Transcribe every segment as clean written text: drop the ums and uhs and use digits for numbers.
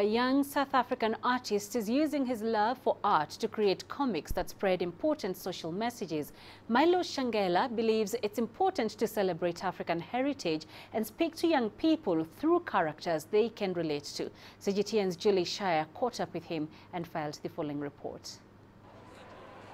A young South African artist is using his love for art to create comics that spread important social messages. Mylo Tshangela believes it's important to celebrate African heritage and speak to young people through characters they can relate to. CGTN's Julie Shire caught up with him and filed the following report.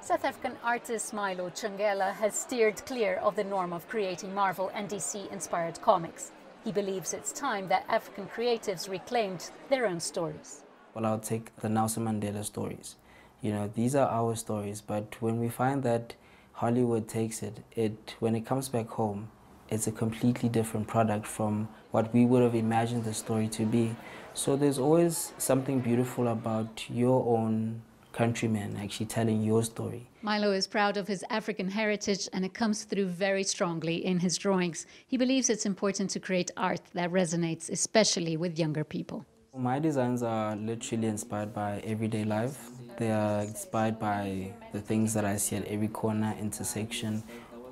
South African artist Mylo Tshangela has steered clear of the norm of creating Marvel and DC-inspired comics. He believes it's time that African creatives reclaimed their own stories. Well, I'll take the Nelson Mandela stories. You know, these are our stories, but when we find that Hollywood takes it when it comes back home, it's a completely different product from what we would have imagined the story to be. So there's always something beautiful about your own countrymen actually telling your story. Mylo is proud of his African heritage, and it comes through very strongly in his drawings. He believes it's important to create art that resonates, especially with younger people. My designs are literally inspired by everyday life. They are inspired by the things that I see at every corner, intersection,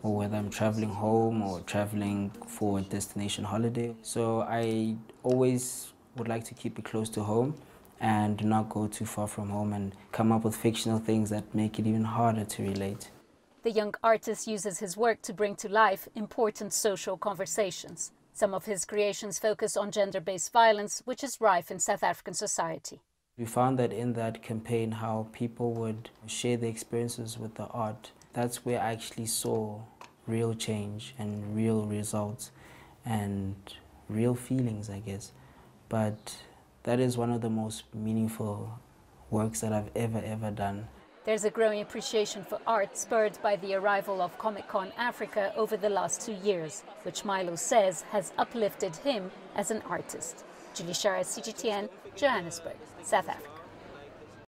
or whether I'm traveling home or traveling for a destination holiday. So I always would like to keep it close to home and do not go too far from home and come up with fictional things that make it even harder to relate. The young artist uses his work to bring to life important social conversations. Some of his creations focus on gender-based violence, which is rife in South African society. We found that in that campaign, how people would share their experiences with the art. That's where I actually saw real change and real results and real feelings, I guess. But that is one of the most meaningful works that I've ever done. There's a growing appreciation for art spurred by the arrival of Comic Con Africa over the last 2 years, which Mylo says has uplifted him as an artist. Julie Shire, CGTN, Johannesburg, South Africa.